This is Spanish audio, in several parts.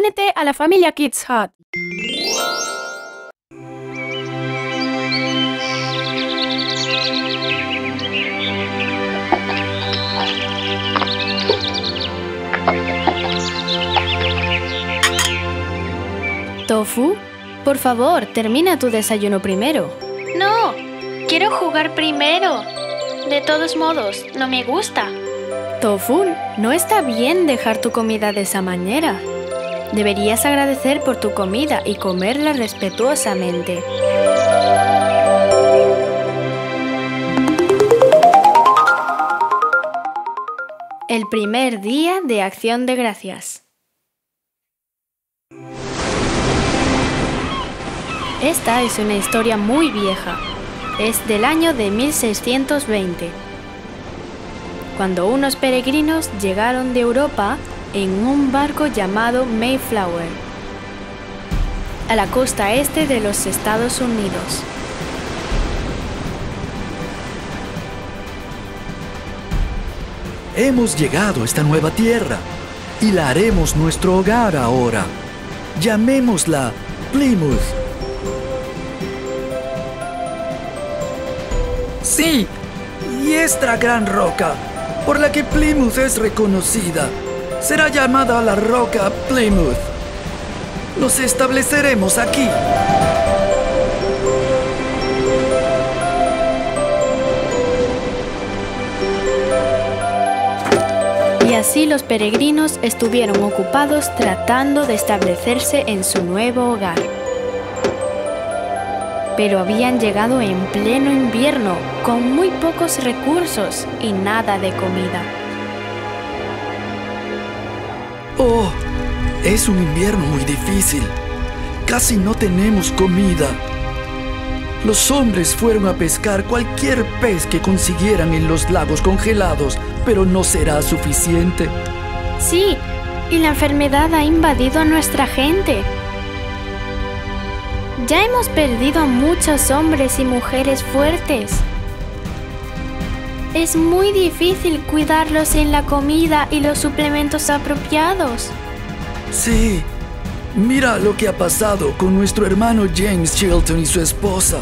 Únete a la familia Kids Hut. Tofu, por favor, termina tu desayuno primero. No, quiero jugar primero. De todos modos, no me gusta. Tofu, no está bien dejar tu comida de esa manera. Deberías agradecer por tu comida y comerla respetuosamente. El primer día de Acción de Gracias. Esta es una historia muy vieja. Es del año de 1620, cuando unos peregrinos llegaron de Europa en un barco llamado Mayflower, a la costa este de los Estados Unidos. Hemos llegado a esta nueva tierra y la haremos nuestro hogar ahora. Llamémosla Plymouth. Sí, y esta gran roca, por la que Plymouth es reconocida, será llamada la roca Plymouth. Nos estableceremos aquí. Y así los peregrinos estuvieron ocupados tratando de establecerse en su nuevo hogar. Pero habían llegado en pleno invierno, con muy pocos recursos y nada de comida. ¡Oh! Es un invierno muy difícil. Casi no tenemos comida. Los hombres fueron a pescar cualquier pez que consiguieran en los lagos congelados, pero no será suficiente. Sí, y la enfermedad ha invadido a nuestra gente. Ya hemos perdido a muchos hombres y mujeres fuertes. Es muy difícil cuidarlos en la comida y los suplementos apropiados. Sí, mira lo que ha pasado con nuestro hermano James Shelton y su esposa.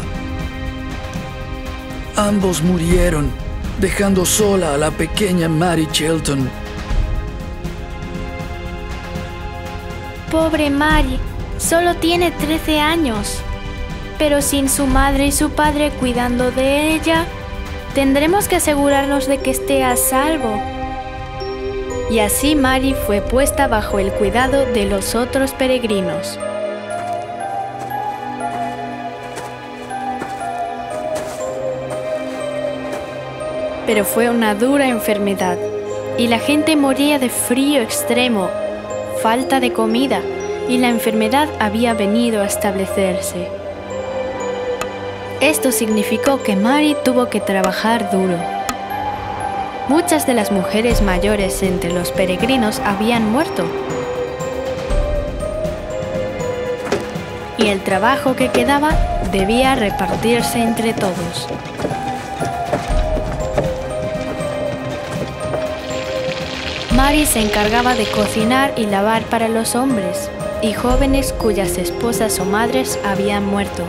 Ambos murieron, dejando sola a la pequeña Mary Shelton. Pobre Mary. Solo tiene 13 años, pero sin su madre y su padre cuidando de ella, tendremos que asegurarnos de que esté a salvo. Y así Mary fue puesta bajo el cuidado de los otros peregrinos. Pero fue una dura enfermedad, y la gente moría de frío extremo, falta de comida, y la enfermedad había venido a establecerse. Esto significó que Mary tuvo que trabajar duro. Muchas de las mujeres mayores entre los peregrinos habían muerto. Y el trabajo que quedaba debía repartirse entre todos. Mary se encargaba de cocinar y lavar para los hombres y jóvenes cuyas esposas o madres habían muerto.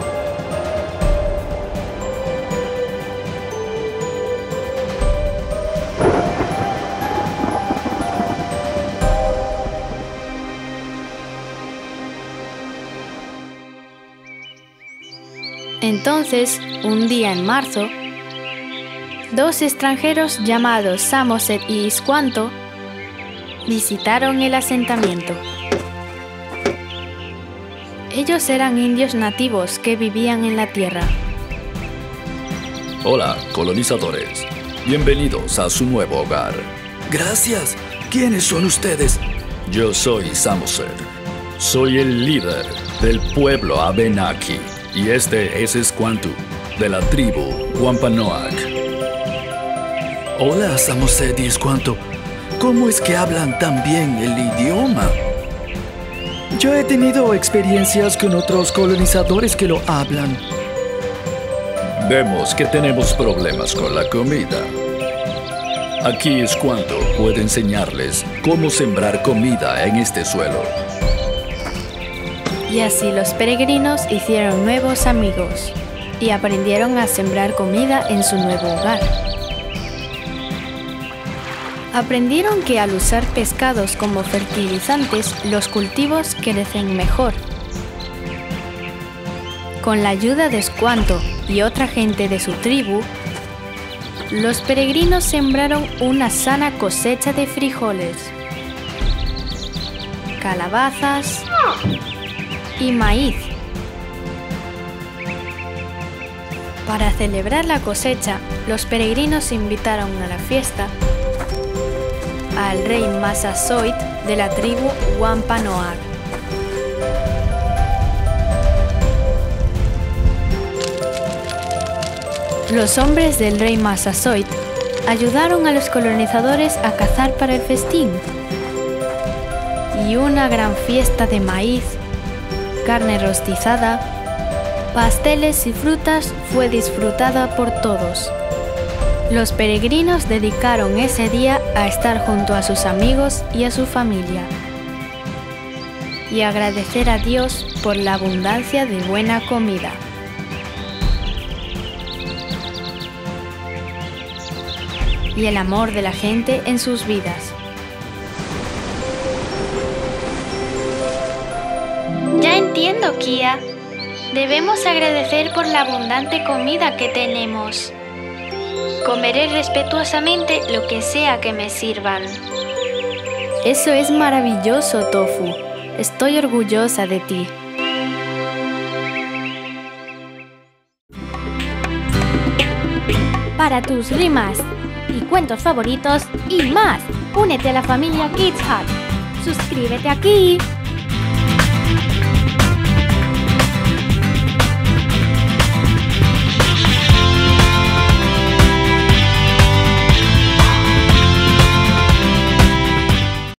Entonces, un día en marzo, dos extranjeros llamados Samoset y Squanto visitaron el asentamiento. Ellos eran indios nativos que vivían en la tierra. Hola, colonizadores. Bienvenidos a su nuevo hogar. Gracias. ¿Quiénes son ustedes? Yo soy Samoset. Soy el líder del pueblo Abenaki. Y este es Squanto, de la tribu Wampanoag. Hola, Samoset y Squanto. ¿Cómo es que hablan tan bien el idioma? Yo he tenido experiencias con otros colonizadores que lo hablan. Vemos que tenemos problemas con la comida. Aquí Squanto puede enseñarles cómo sembrar comida en este suelo. Y así los peregrinos hicieron nuevos amigos y aprendieron a sembrar comida en su nuevo hogar. Aprendieron que al usar pescados como fertilizantes, los cultivos crecen mejor. Con la ayuda de Squanto y otra gente de su tribu, los peregrinos sembraron una sana cosecha de frijoles, calabazas y maíz. Para celebrar la cosecha, los peregrinos invitaron a la fiesta al rey Massasoit de la tribu Wampanoag. Los hombres del rey Massasoit ayudaron a los colonizadores a cazar para el festín. Y una gran fiesta de maíz, carne rostizada, pasteles y frutas fue disfrutada por todos. Los peregrinos dedicaron ese día a estar junto a sus amigos y a su familia y agradecer a Dios por la abundancia de buena comida. Y el amor de la gente en sus vidas. Ya entiendo, Kia. Debemos agradecer por la abundante comida que tenemos. Comeré respetuosamente lo que sea que me sirvan. Eso es maravilloso, Tofu. Estoy orgullosa de ti. Para tus rimas y cuentos favoritos y más, únete a la familia Kids Hut. ¡Suscríbete aquí!